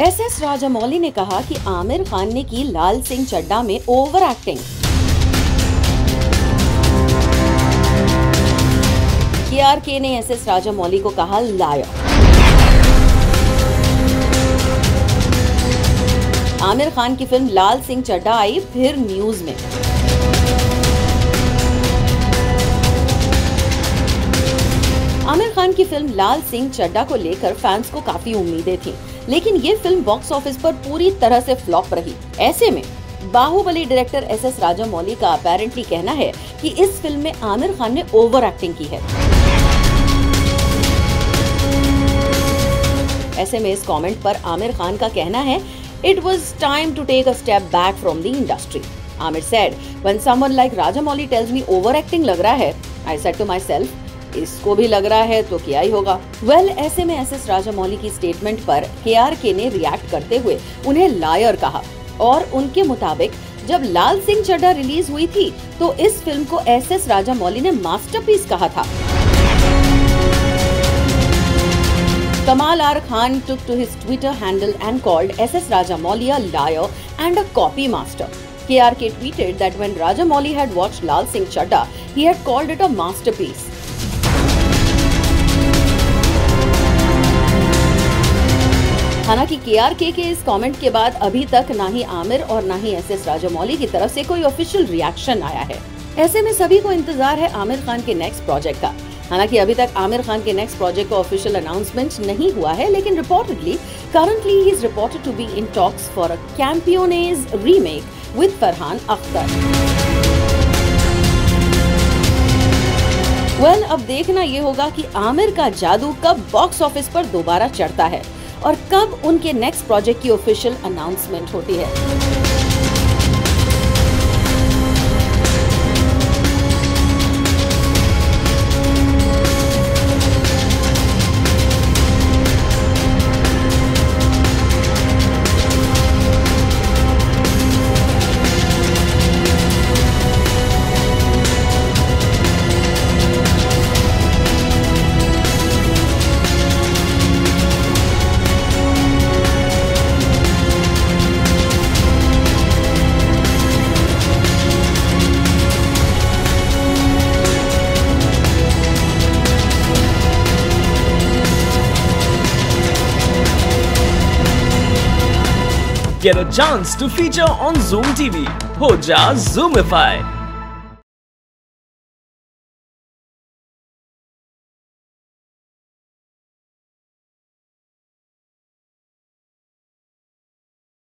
SS Rajamouli ने कहा कि आमिर खान ने की लाल सिंह चड्ढा में ओवर एक्टिंग। KRK ने एसएस राजामौली को कहा लायर। आमिर खान की फिल्म लाल सिंह चड्ढा आई फिर न्यूज में। आमिर खान की फिल्म लाल सिंह चड्ढा को लेकर फैंस को काफी उम्मीदें थीं, लेकिन ये फिल्म बॉक्स ऑफिस पर पूरी तरह से फ्लॉप रही। ऐसे में बाहुबली डायरेक्टर SS राजामौली का अपैरेंटली कहना है कि इस फिल्म में आमिर खान ने ओवर एक्टिंग की है। ऐसे में इस कमेंट पर आमिर खान का कहना है, it was time to take a step back from the industry. Aamir said, when someone like Rajamouli tells me over acting लग रहा है, I said to my self, इसको भी लग रहा है तो क्या ही होगा। ऐसे में SS राजामौली की स्टेटमेंट पर KRK ने रिएक्ट करते हुए उन्हें लायर कहा और उनके मुताबिक जब लाल सिंह चड्ढा रिलीज हुई थी तो इस फिल्म को SS राजामौली ने मास्टरपीस कहा था। कमाल R Khan took to his Twitter handle and called SS Rajamouli a liar and a copy master. KRK tweeted that when Rajamouli had watched Laal Singh Chaddha, he had called it a masterpiece. हालांकि KRK के इस comment के बाद अभी तक ना ही आमिर और ना ही SS राजामौली की तरफ से कोई ऑफिशियल रिएक्शन आया है। ऐसे में सभी को इंतजार है आमिर खान के नेक्स्ट प्रोजेक्ट का। हालांकि अभी तक आमिर खान के नेक्स्ट प्रोजेक्ट का ऑफिशियल अनाउंसमेंट नहीं हुआ है, लेकिन reportedly currently he is reported to be in talks for a Campeones remake with Farhan Akhtar. अब देखना ये होगा कि आमिर का जादू कब बॉक्स ऑफिस पर दोबारा चढ़ता है और कब उनके नेक्स्ट प्रोजेक्ट की ऑफिशियल अनाउंसमेंट होती है। Get a chance to feature on Zoom TV. Ho ja Zoomified.